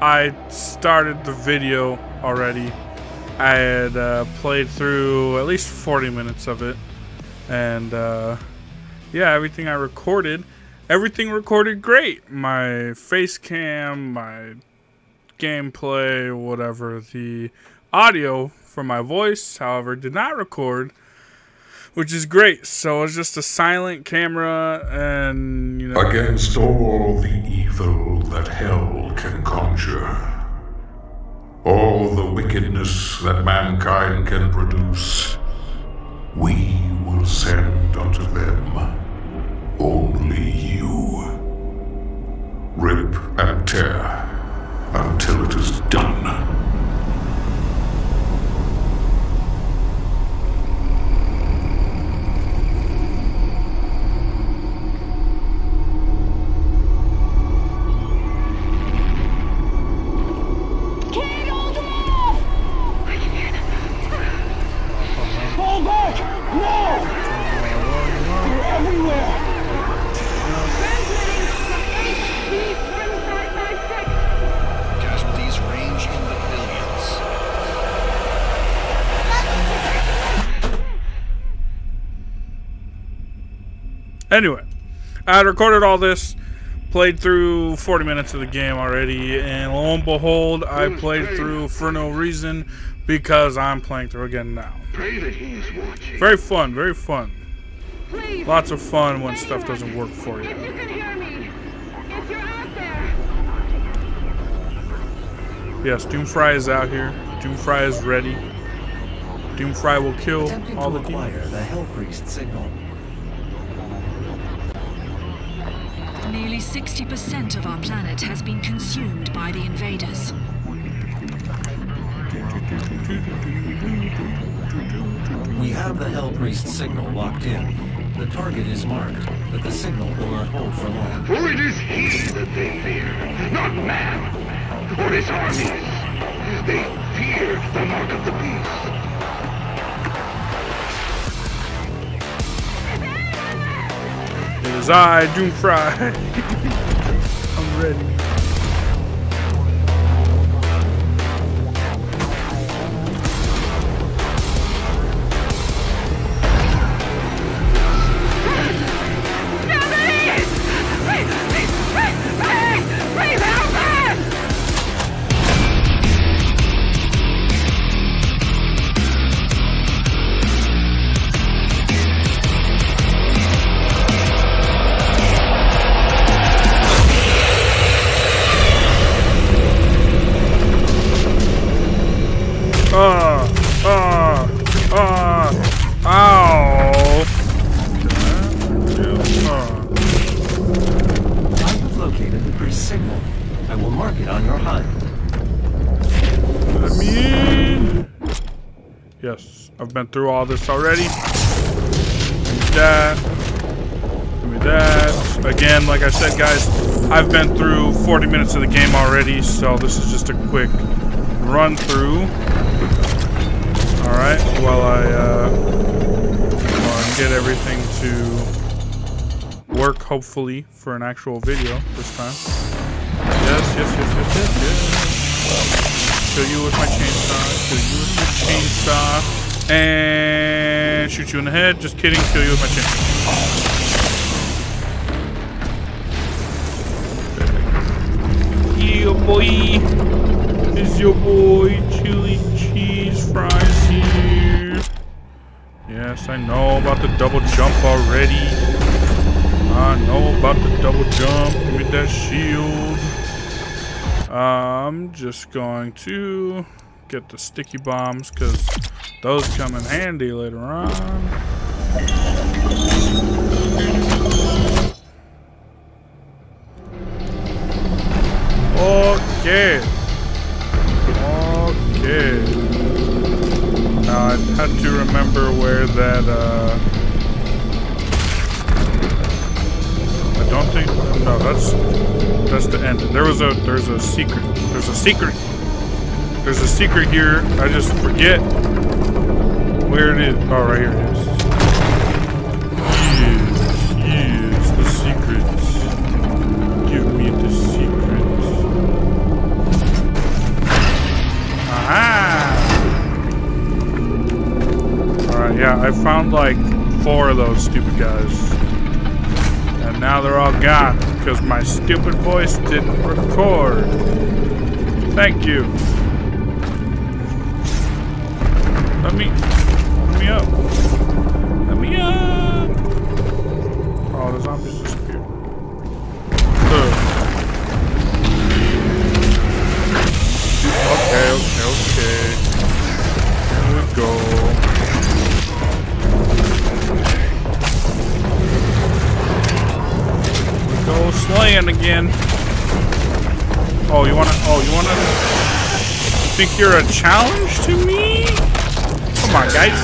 I started the video already. I had played through at least 40 minutes of it, and yeah, everything I recorded, everything recorded great. My face cam, my gameplay, whatever. The audio for my voice, however, did not record, which is great. So it's just a silent camera, and you know, against all the evil that hell can conjure, all the wickedness that mankind can produce, we will send unto them only you. Rip and tear until it is done. Anyway, I recorded all this, played through 40 minutes of the game already, and lo and behold, I played through for no reason because I'm playing through again now. Very fun, very fun. Lots of fun when stuff doesn't work for you. Yes, Doomfry is out here. Doomfry is ready. Doomfry will kill all the demons. The Hell Priest signal. Nearly 60% of our planet has been consumed by the invaders. We have the Hell Priest signal locked in. The target is marked, but the signal will not hold for long. For it is he that they fear, not man, or his armies. They fear the mark of the beast. It is I, Doomfry. I'm ready. No, please help . Been through all this already. Give me that. Again, like I said, guys, I've been through 40 minutes of the game already, so this is just a quick run through. All right, while I get everything to work, hopefully for an actual video this time. Yes. Kill you with my chainsaw. And shoot you in the head. Just kidding. Kill you with my chin. Yo boy, is your boy Chili Cheese Fries here? Yes, I know about the double jump already. I know about the double jump. Give me that shield. I'm just going to get the sticky bombs because those come in handy later on. Okay. Now I had to remember where that, I don't think, no, that's the end. There's a secret here. I just forget where it is. Oh, right here it is. Yes, the secret. Give me the secret. I found like 4 of those stupid guys. And now they're all gone because my stupid voice didn't record. Thank you. Let me up. Let me up. Oh, the zombies disappeared. Okay. Here we go. We go slaying again. Oh, you wanna think you're a challenge to me? Come on, guys.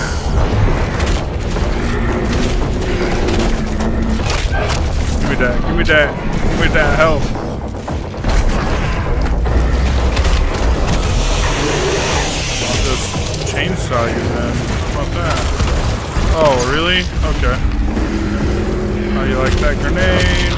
Give me that health. I'll just chainsaw you then. How about that? Oh, really? Okay. How you like that grenade?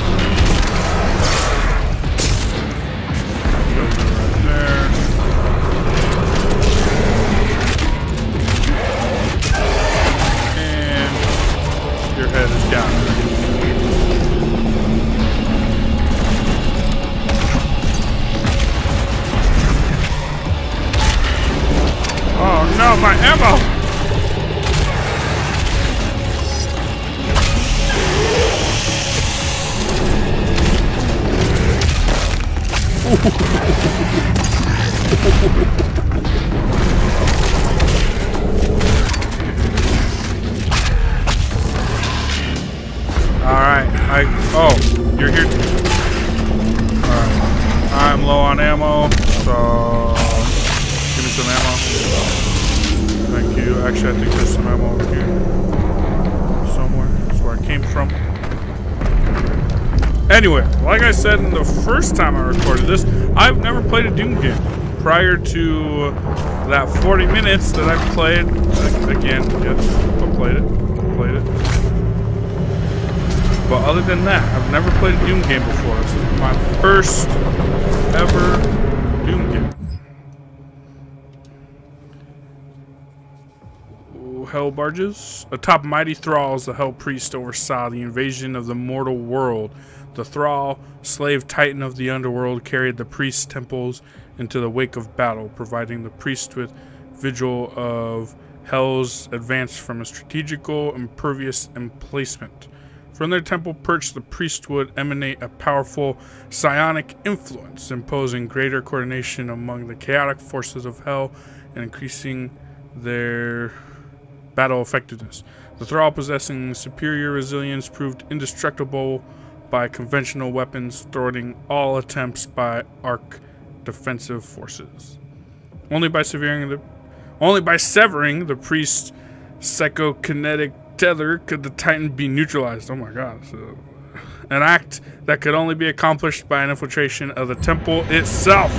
Your head is down. Oh no, my ammo! Alright, oh, you're here. Alright, I'm low on ammo, so give me some ammo. Thank you. Actually, I think there's some ammo over here somewhere. That's where I came from. Anyway, like I said in the first time I recorded this, I've never played a Doom game prior to that 40 minutes that I've played. Again, yes, I played it. But other than that, I've never played a Doom game before. This is my first ever Doom game. Hell barges. Atop mighty thralls, the Hell Priest oversaw the invasion of the mortal world. The thrall, slave titan of the underworld, carried the priest's temples into the wake of battle, providing the priest with vigil of Hell's advance from a strategical, impervious emplacement. From their temple perch, the priest would emanate a powerful psionic influence, imposing greater coordination among the chaotic forces of Hell and increasing their battle effectiveness. The thrall, possessing superior resilience, proved indestructible by conventional weapons, thwarting all attempts by Ark defensive forces. Only by severing the priest's psychokinetic tether could the titan be neutralized. Oh my god. So, an act that could only be accomplished by an infiltration of the temple itself.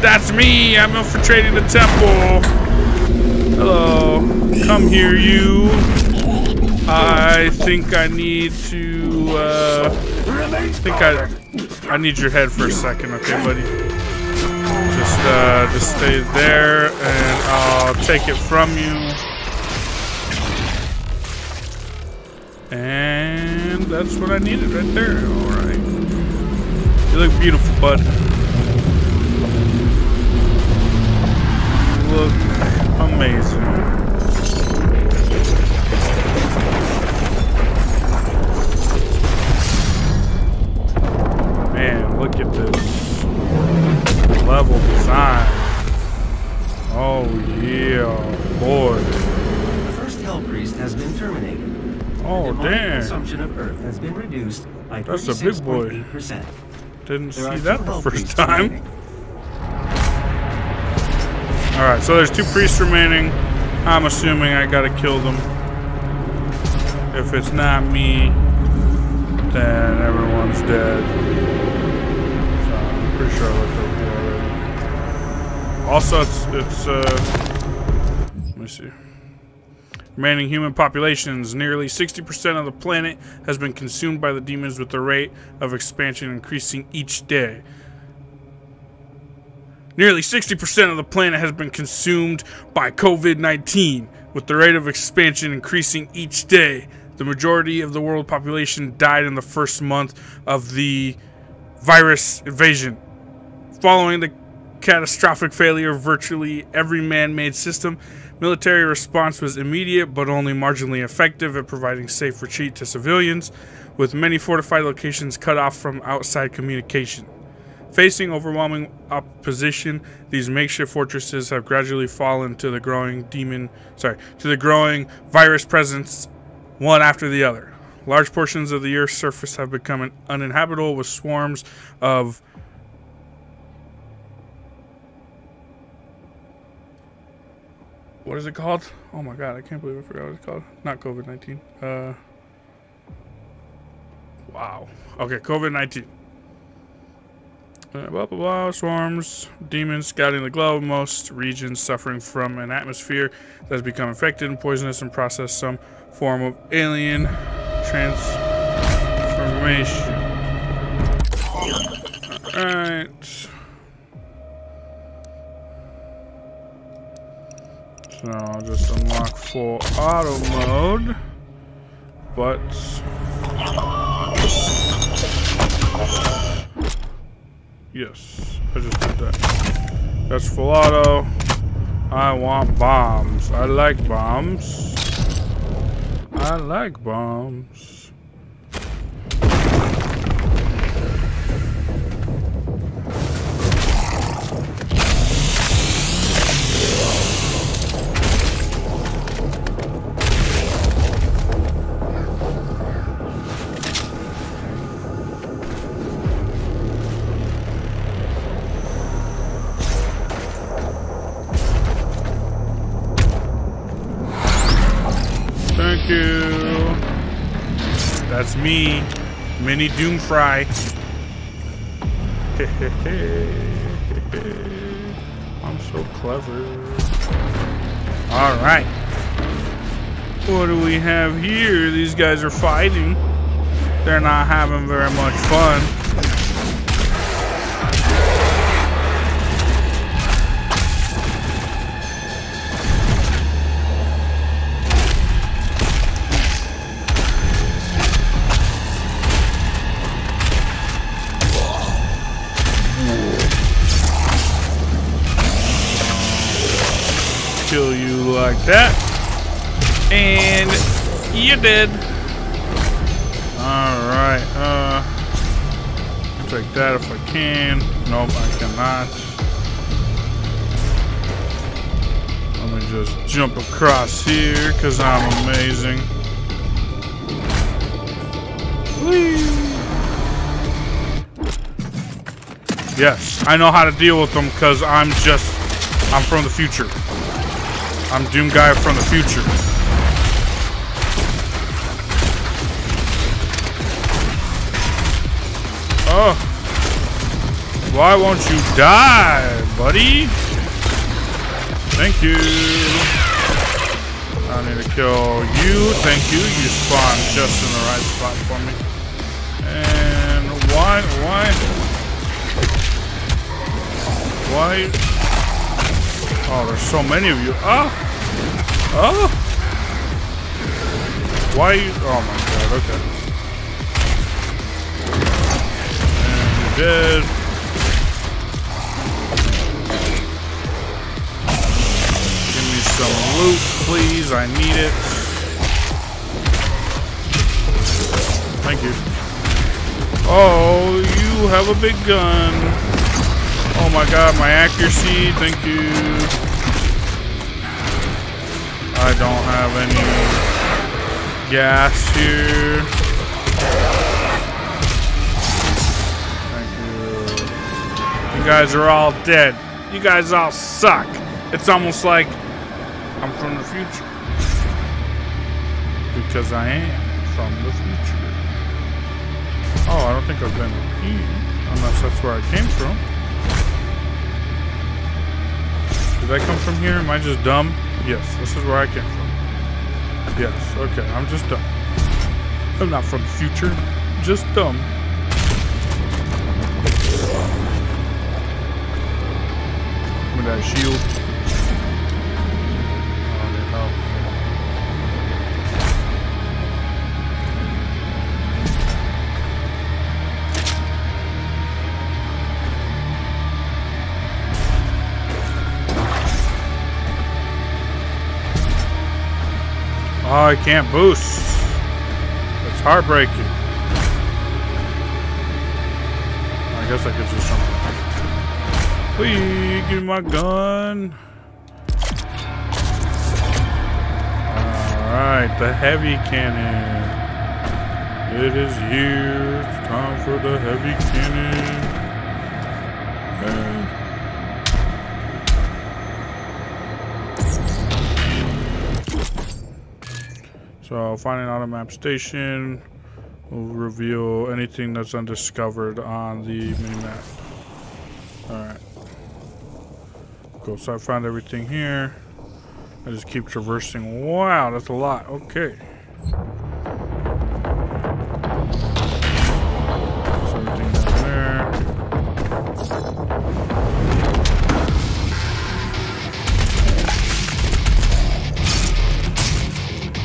That's me. I'm infiltrating the temple. Hello. Come here, you. I think I need to I need your head for a second, okay, buddy? Just stay there and I'll take it from you. And that's what I needed right there. Alright. You look beautiful, bud. You look amazing. Man, look at this level design. Oh yeah, boy. The first Hell Priest has been terminated. Oh, damn. Consumption of Earth has been reduced by 36.8%. Didn't see that the first time. Alright, so there's 2 priests remaining. I'm assuming I gotta kill them. If it's not me, then everyone's dead. So I'm pretty sure I looked over here already. Also, let me see. Remaining human populations, nearly 60% of the planet has been consumed by the demons, with the rate of expansion increasing each day. Nearly 60% of the planet has been consumed by COVID-19. With the rate of expansion increasing each day, the majority of the world population died in the first month of the virus invasion. Following the catastrophic failure of virtually every man-made system, military response was immediate but only marginally effective at providing safe retreat to civilians, with many fortified locations cut off from outside communication. Facing overwhelming opposition, these makeshift fortresses have gradually fallen to the growing virus presence, one after the other. Large portions of the Earth's surface have become uninhabitable, with swarms of what is it called? Oh my god, I can't believe I forgot what it's called. Not COVID-19. Wow. Okay, COVID-19. Blah, blah, blah. Swarms, demons scouting the globe, most regions suffering from an atmosphere that has become infected and poisonous and processed some form of alien transformation. Alright. So I'll just unlock full auto mode. Yes, I just did that. That's full auto. I want bombs. I like bombs. I like bombs. That's me, mini Doomfry. I'm so clever. All right, what do we have here? These guys are fighting. They're not having very much fun. Kill you like that, and you did. All right, take that if I can. Nope, I cannot. Let me just jump across here because I'm amazing. Whee! Yes, I know how to deal with them because I'm from the future. I'm DoomGuy from the future. Oh. Why won't you die, buddy? Thank you. I need to kill you. Thank you. You spawned just in the right spot for me. And why? Oh, there's so many of you. Oh! Oh! Why are you... Oh my god, okay. And you're dead. Give me some loot, please. I need it. Thank you. Oh, you have a big gun. Oh my god, my accuracy, thank you. I don't have any gas here. Thank you. You guys are all dead. You guys all suck. It's almost like I'm from the future. Because I am from the future. Oh, I don't think I've been here. Unless that's where I came from. Did I come from here? Am I just dumb? Yes, this is where I came from. Yes, okay, I'm just dumb. I'm not from the future, just dumb. Give me that shield. Oh, no. Oh, I can't boost. It's heartbreaking. I guess I could do something. Please, give me my gun. Alright, the heavy cannon. It is here. It's time for the heavy cannon. And so, finding out a map station will reveal anything that's undiscovered on the minimap. Alright. Cool, so I found everything here. I just keep traversing. Wow, that's a lot. Okay. So, everything's in there.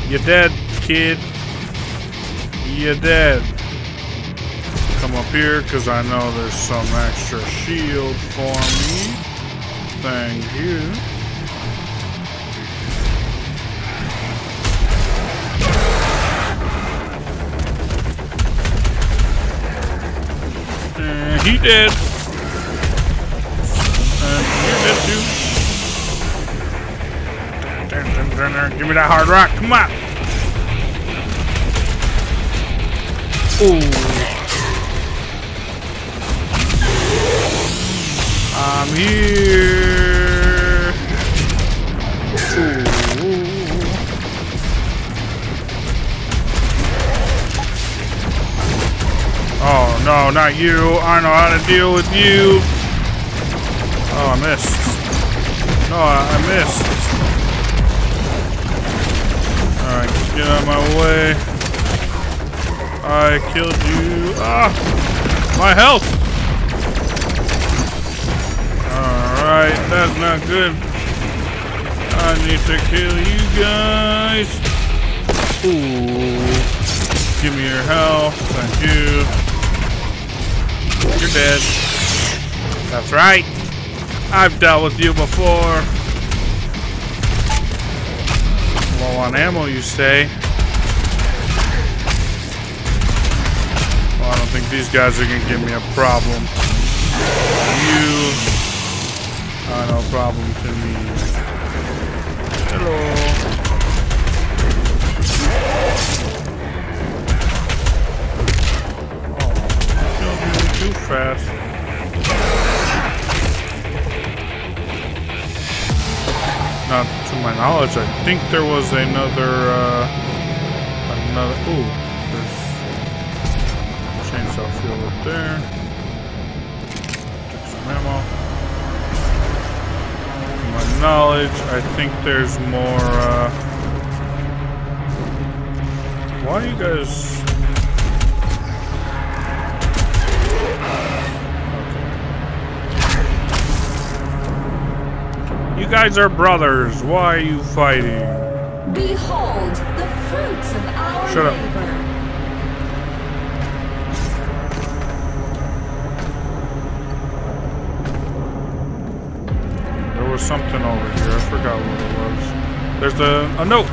You're dead, kid. You're dead. Come up here, because I know there's some extra shield for me. Thank you. And he dead. And you're dead too. Give me that hard rock, come on! Ooh. I'm here! Ooh. Oh no, not you! I know how to deal with you! Oh, I missed. No, I missed. Alright, get out of my way. I killed you. Ah! My health! Alright, that's not good. I need to kill you guys. Ooh. Give me your health. Thank you. You're dead. That's right. I've dealt with you before. Low on ammo, you say? Well, I don't think these guys are gonna give me a problem. You are no problem to me. Hello. Oh, killed me too fast. Not to my knowledge, I think there was another, ooh, there's a chainsaw fuel up there. Took some ammo. To my knowledge, I think there's more, why are you guys... You guys are brothers. Why are you fighting? Behold the fruits of our Shut up. Labor. There was something over here. I forgot what it was. There's a note.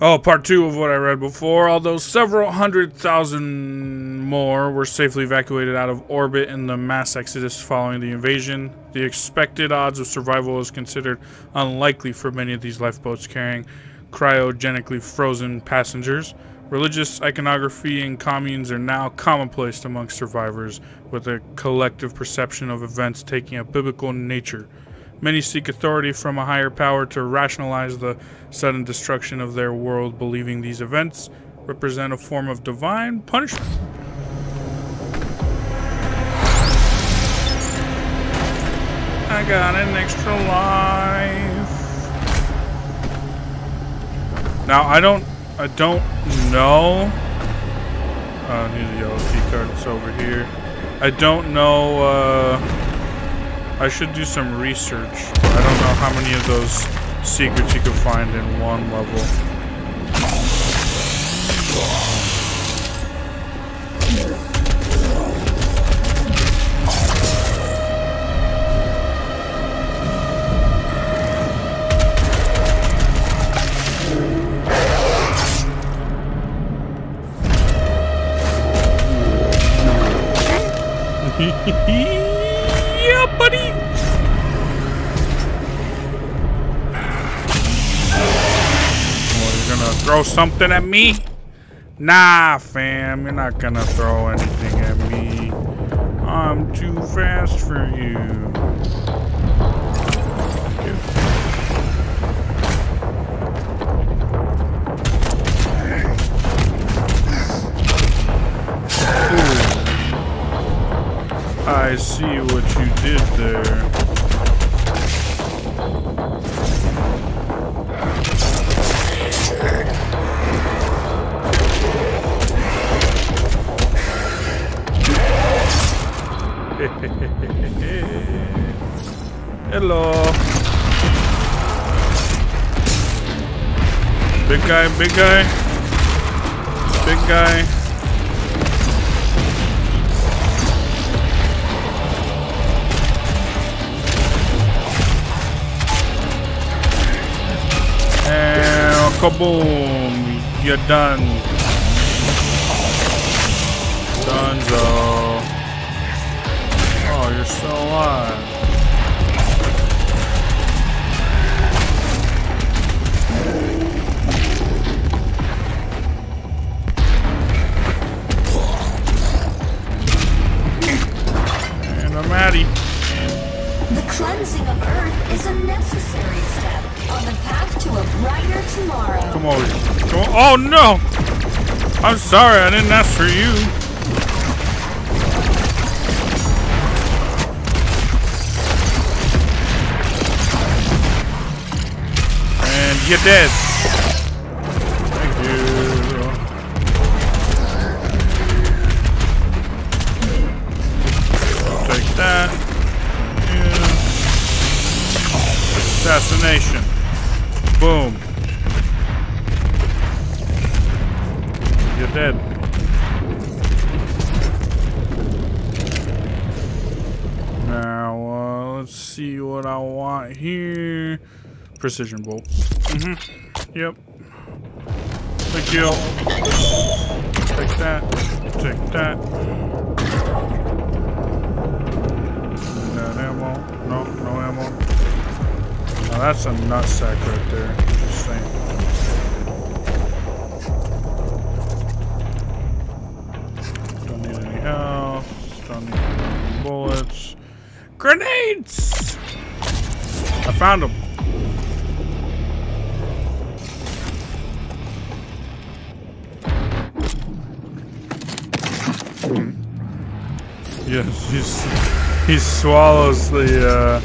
Oh, part two of what I read before. Although several 100,000 more were safely evacuated out of orbit in the mass exodus following the invasion, the expected odds of survival is considered unlikely for many of these lifeboats carrying cryogenically frozen passengers. Religious iconography and communes are now commonplace among survivors, with a collective perception of events taking a biblical nature. Many seek authority from a higher power to rationalize the sudden destruction of their world, believing these events represent a form of divine punishment. I got an extra life. Now I don't know. I need the yellow key card. It's over here. I don't know. I should do some research. But I don't know how many of those secrets you can find in one level. Yeah, buddy. Oh, you're gonna throw something at me? Nah, fam, you're not gonna throw anything at me. I'm too fast for you. Ooh. I see what you did there. Hello. Big guy, big guy. Big guy. And kaboom. You're done. Dunzo. You're so alive. And I'm ready. The cleansing of Earth is a necessary step on the path to a brighter tomorrow. Come over here. Come on. Oh no! I'm sorry, I didn't ask for you. You're dead. Thank you. Take that. Yeah. Assassination. Boom. You're dead. Now, let's see what I want here. Precision bolt. Mm-hmm. Yep. Thank you. Take that. Take that. That ammo. No, no ammo. Now that's a nutsack right there. Just saying. Don't need any health. Don't need any bullets. Grenades! I found them. Yes, he swallows the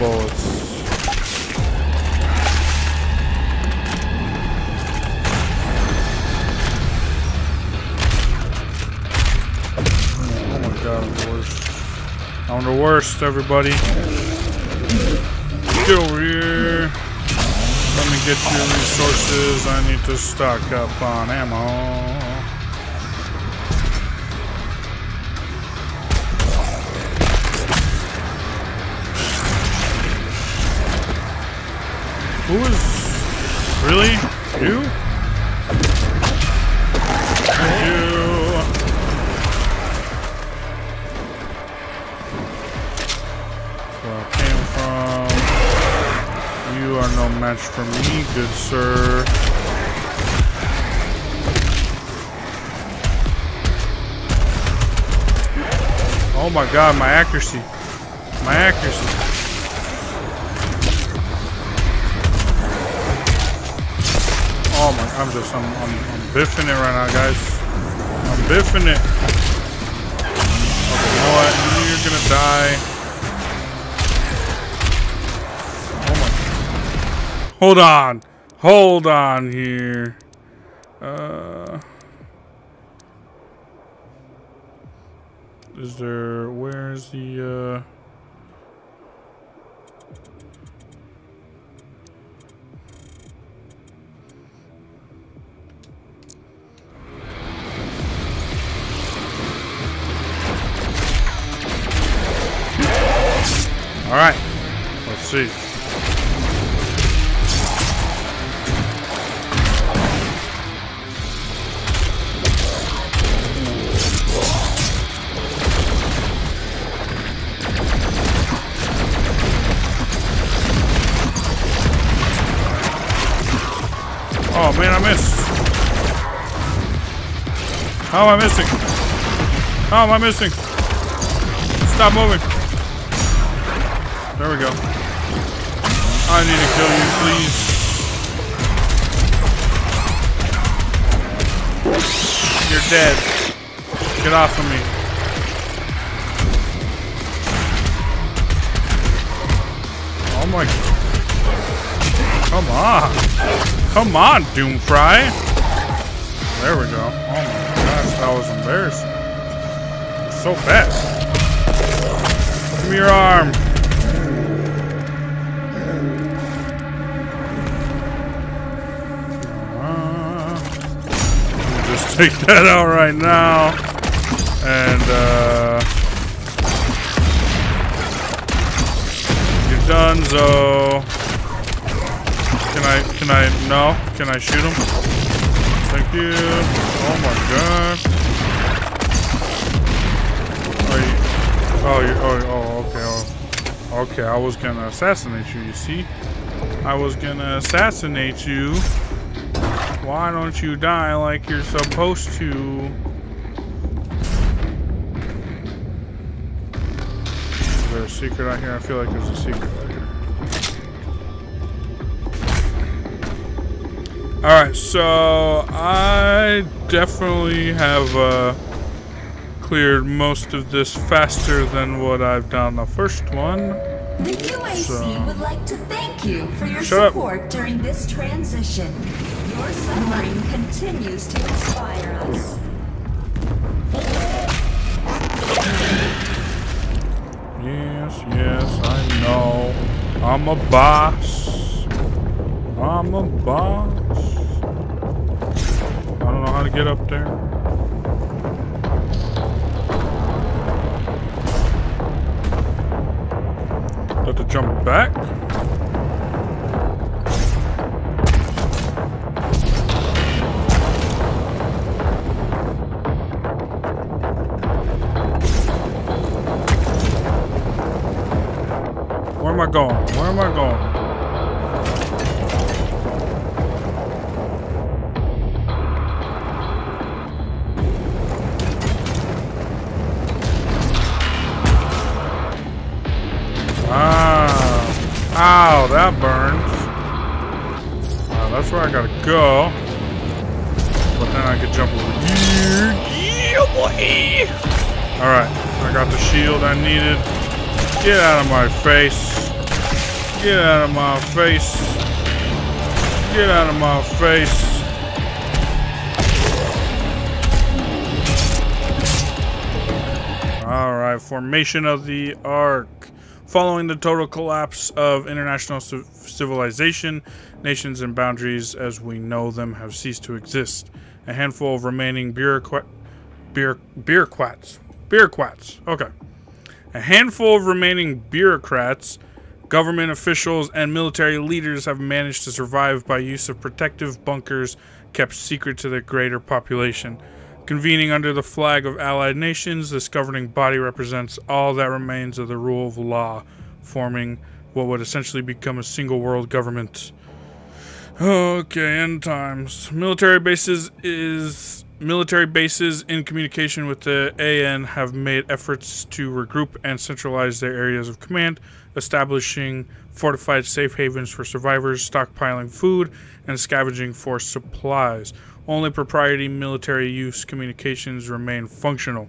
bullets. Oh my god, I'm the worst. I'm the worst, everybody. Get over here. Let me get your resources. I need to stock up on ammo. Who is... really? You? Thank you! Where I came from... You are no match for me, good sir. Oh my god, my accuracy. My accuracy. Oh my, I'm biffing it right now, guys. I'm biffing it. Okay, you know what? You're gonna die. Oh my. Hold on. Hold on here. Is there, where's the, all right, let's see. Oh man, I missed. How am I missing? How am I missing? Stop moving. There we go. I need to kill you, please. You're dead. Get off of me. Oh my god. Come on. Come on, Doomfry. There we go. Oh my gosh, that was embarrassing. It's so bad. Give me your arm. Let me just take that out right now. And, you're done, so... Can I shoot him? Thank you. Oh my god. Are you, okay, I was gonna assassinate you, you see? I was gonna assassinate you. Why don't you die like you're supposed to? Is there a secret out here? I feel like there's a secret out here. Alright, so I definitely have cleared most of this faster than what I've done the first one. The UAC would like to thank you for your support during this transition. Your suffering continues to inspire us. Yes, yes, I know. I'm a boss. I'm a boss. I don't know how to get up there. I'll have to jump back. Where am I going? Where am I going? Ow, that burns. That's where I gotta go. But then I can jump over here. Yeah, boy! Alright, I got the shield I needed. Get out of my face. Get out of my face. Get out of my face. Alright, formation of the Ark. Following the total collapse of international civilization, nations and boundaries as we know them have ceased to exist. A handful of remaining bureaucrats, government officials, and military leaders have managed to survive by use of protective bunkers kept secret to the greater population. Convening under the flag of Allied Nations, this governing body represents all that remains of the rule of law, forming what would essentially become a single world government. Okay, end times. Military bases in communication with the AN have made efforts to regroup and centralize their areas of command, establishing fortified safe havens for survivors, stockpiling food, and scavenging for supplies. Only proprietary military use communications remain functional,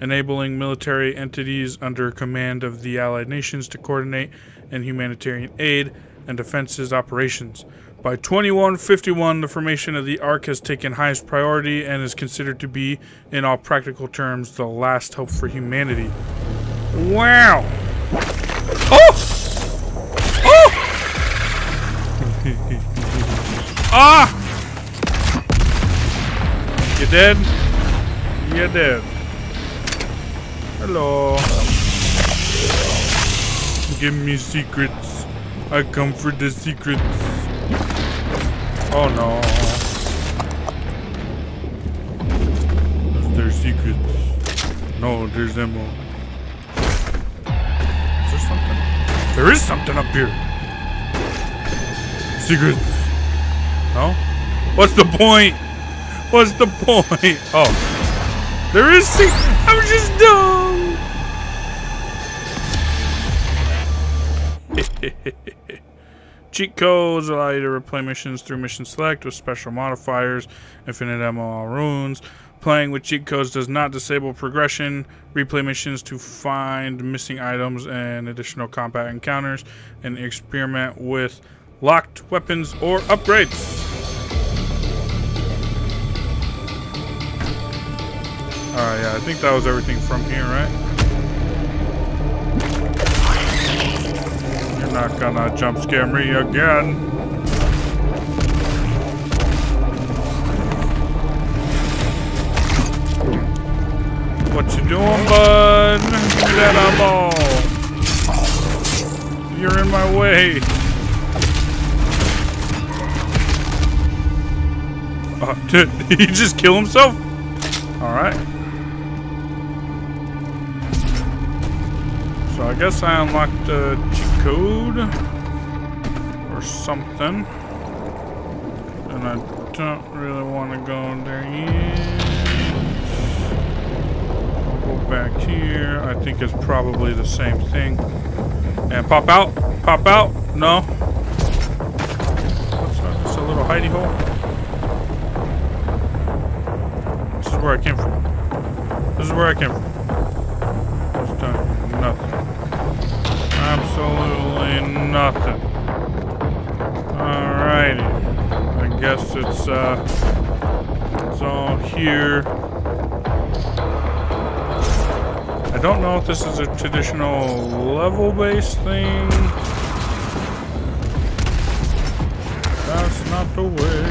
enabling military entities under command of the Allied Nations to coordinate in humanitarian aid and defenses operations. By 2151, the formation of the Ark has taken highest priority and is considered to be, in all practical terms, the last hope for humanity. Wow! Oh! Oh! Ah! You dead? You dead. Hello. Give me secrets. I come for the secrets. Oh no. Is there secrets? No, there's ammo. Is there something? There is something up here. Secrets. No? What's the point? What's the point? Oh. There is secret. I'm just dumb. Cheat codes allow you to replay missions through mission select with special modifiers. Infinite ammo all runes. Playing with cheat codes does not disable progression. Replay missions to find missing items and additional combat encounters. And experiment with locked weapons or upgrades. Alright, yeah, I think that was everything from here, right? You're not gonna jump scare me again. What you doing, bud? Get him all. You're in my way. Oh, dude, did he just kill himself? Alright. So I guess I unlocked a cheat code or something, and I don't really want to go in there yet. I'll go back here. I think it's probably the same thing. And pop out, pop out. No. It's a little hidey hole. This is where I came from. This is where I came from. It's done. Nothing. Absolutely nothing. Alrighty. I guess it's all here. I don't know if this is a traditional level-based thing. That's not the way.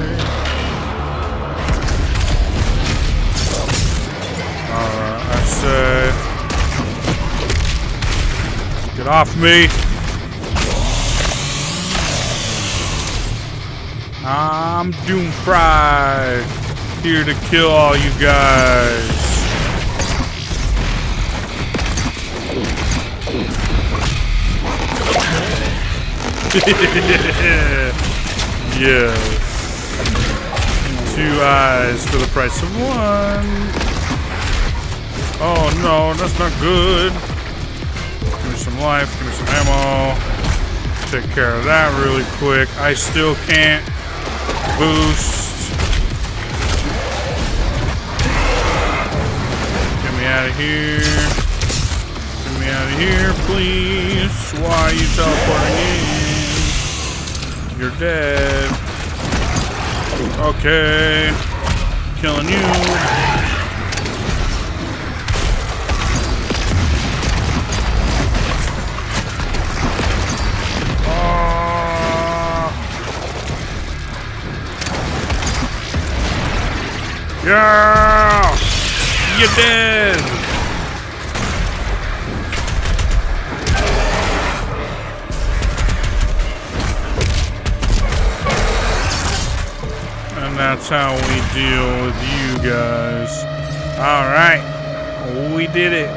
Alright, I said... Get off me! I'm Doomfry, here to kill all you guys. Yes. 2 eyes for the price of 1. Oh no, that's not good. Give me some life, give me some ammo, take care of that really quick. I still can't boost. Get me out of here. Get me out of here, please. Why are you teleporting in? You're dead. Okay. Killing you. Yeah! You did! And that's how we deal with you guys. Alright. We did it.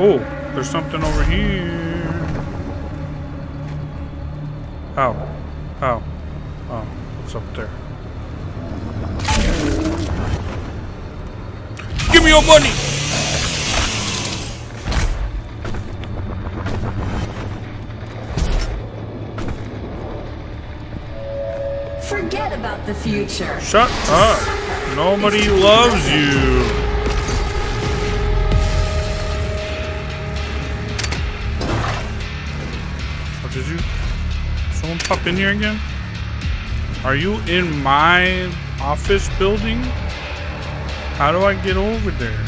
Oh, there's something over here. How? How? Oh, what's up there? Give me your money! Forget about the future. Shut up! Nobody loves you! What did you? Someone pop in here again? Are you in my office building? How do I get over there?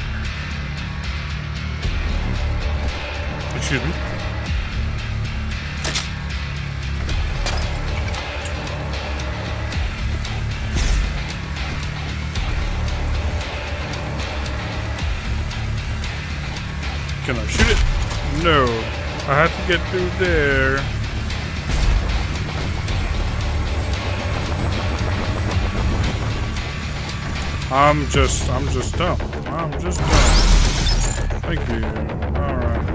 Excuse me. Can I shoot it? No. I have to get through there. I'm just dumb. Thank you. Alright.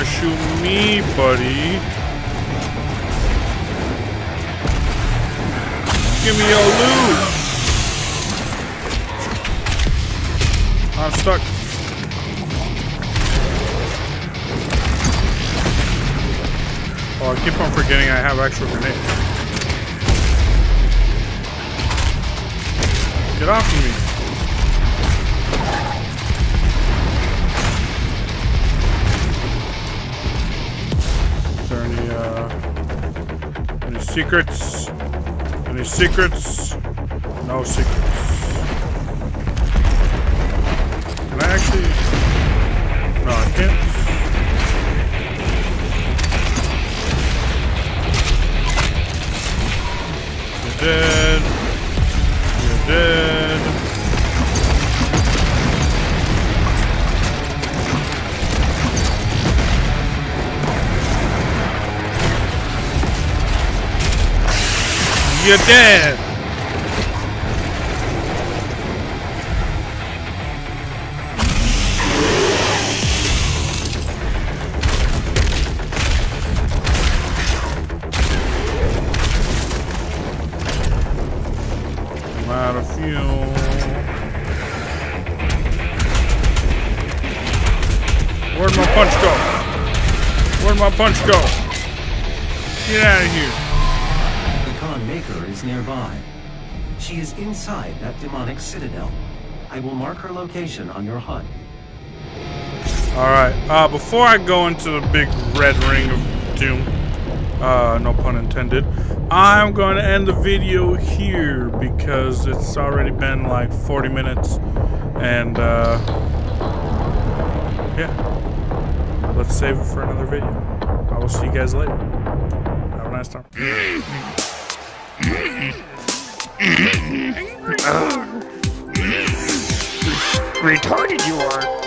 wanna shoot me, buddy. Give me your loot. I'm stuck. Oh, I keep on forgetting I have actual grenades. Get off of me. Is there any secrets? Any secrets? No secrets. Can I actually? No, I can't. You're dead. You're dead. You're dead. I'm out of fuel. Where'd my punch go? Where'd my punch go? Get out of here. Maker is nearby. She is inside that demonic citadel. I will mark her location on your HUD. Alright, before I go into the big red ring of doom, no pun intended, I'm going to end the video here because it's already been like 40 minutes and yeah, let's save it for another video. I will see you guys later. Have a nice time. Retarded you are.